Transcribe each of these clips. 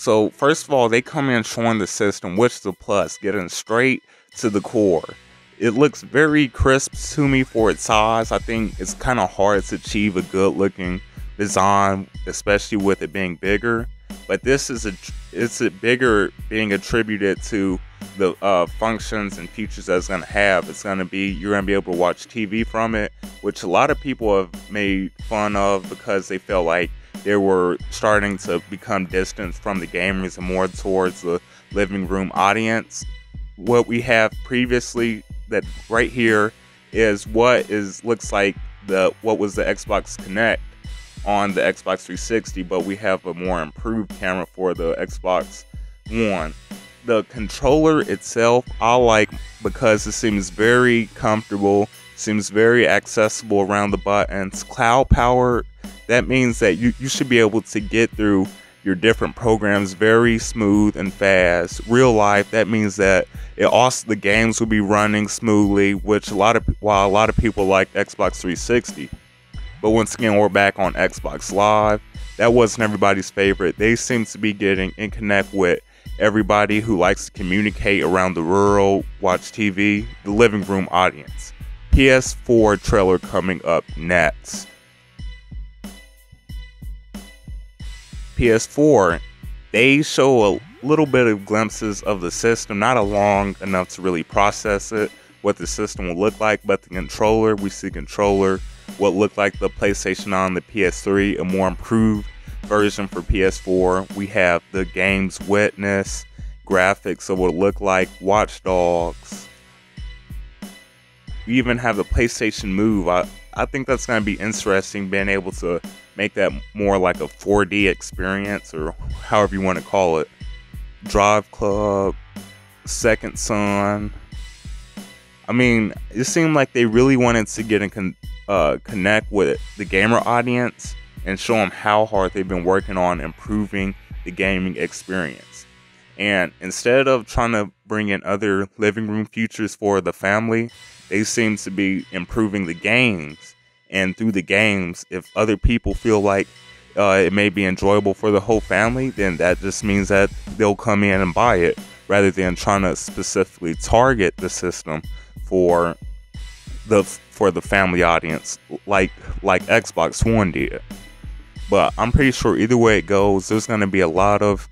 So first of all, they come in showing the system, which is a plus, getting straight to the core. It looks very crisp to me for its size. I think it's kind of hard to achieve a good looking design, especially with it being bigger. But this is it's bigger being attributed to the functions and features that it's going to have. It's going to be, you're going to be able to watch TV from it, which a lot of people have made fun of because they felt like they were starting to become distant from the gamers and more towards the living room audience. What we have previously that right here is looks like what was the Xbox Kinect on the Xbox 360, but we have a more improved camera for the Xbox One. The controller itself I like because it seems very comfortable, seems very accessible around the buttons. Cloud power, that means that you should be able to get through your different programs very smooth and fast. Real life, that means that it also, the games will be running smoothly, which a lot of people like Xbox 360. But once again, we're back on Xbox Live. That wasn't everybody's favorite. They seem to be getting in connect with everybody who likes to communicate around the world, watch TV, the living room audience. PS4 trailer coming up next. PS4, they show a little bit of glimpses of the system, not a long enough to really process it, what the system will look like, but the controller, we see controller, what looked like the PlayStation on the PS3, a more improved version for PS4. We have the game's witness, graphics of what it looked like, Watch Dogs. We even have the PlayStation Move. I think that's going to be interesting, being able to make that more like a 4D experience, or however you want to call it. Drive Club, Second Son. I mean, it seemed like they really wanted to get in connect with the gamer audience and show them how hard they've been working on improving the gaming experience. And instead of trying to bring in other living room features for the family, they seem to be improving the games. And through the games, if other people feel like it may be enjoyable for the whole family, then that just means that they'll come in and buy it, rather than trying to specifically target the system for the family audience like Xbox One did. But I'm pretty sure either way it goes, there's going to be a lot of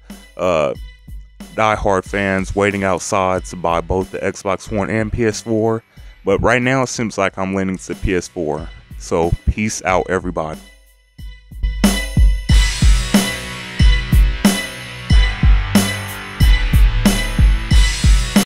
diehard fans waiting outside to buy both the Xbox One and PS4. But right now it seems like I'm leaning to PS4. So peace out, everybody.